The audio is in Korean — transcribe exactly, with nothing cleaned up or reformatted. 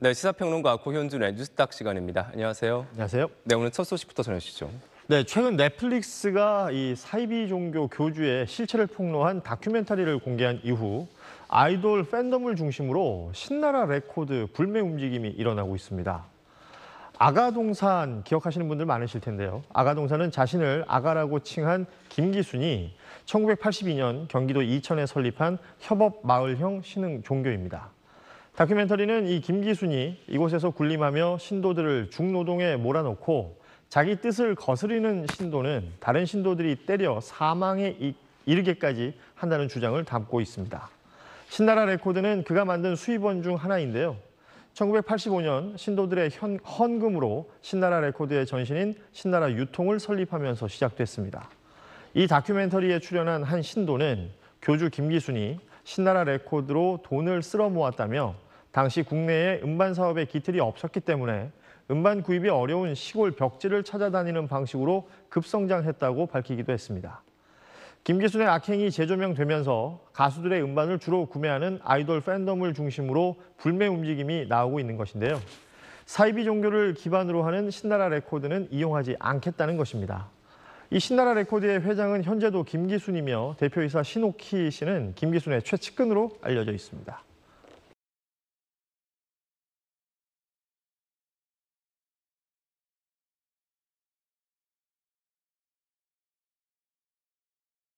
네, 시사평론가 고현준의 뉴스닥 시간입니다. 안녕하세요. 안녕하세요. 네, 오늘 첫 소식부터 전해주시죠. 네, 최근 넷플릭스가 이 사이비 종교 교주의 실체를 폭로한 다큐멘터리를 공개한 이후 아이돌 팬덤을 중심으로 신나라 레코드 불매 움직임이 일어나고 있습니다. 아가동산 기억하시는 분들 많으실 텐데요. 아가동산은 자신을 아가라고 칭한 김기순이 천구백팔십이 년 경기도 이천에 설립한 협업마을형 신흥 종교입니다. 다큐멘터리는 이 김기순이 이곳에서 군림하며 신도들을 중노동에 몰아넣고 자기 뜻을 거스르는 신도는 다른 신도들이 때려 사망에 이르게까지 한다는 주장을 담고 있습니다. 신나라 레코드는 그가 만든 수입원 중 하나인데요. 천구백팔십오 년 신도들의 헌금으로 신나라 레코드의 전신인 신나라 유통을 설립하면서 시작됐습니다. 이 다큐멘터리에 출연한 한 신도는 교주 김기순이 신나라 레코드로 돈을 쓸어 모았다며 당시 국내에 음반 사업에 기틀이 없었기 때문에 음반 구입이 어려운 시골 벽지를 찾아다니는 방식으로 급성장했다고 밝히기도 했습니다. 김기순의 악행이 재조명되면서 가수들의 음반을 주로 구매하는 아이돌 팬덤을 중심으로 불매 움직임이 나오고 있는 것인데요. 사이비 종교를 기반으로 하는 신나라 레코드는 이용하지 않겠다는 것입니다. 이 신나라 레코드의 회장은 현재도 김기순이며 대표이사 신옥희 씨는 김기순의 최측근으로 알려져 있습니다.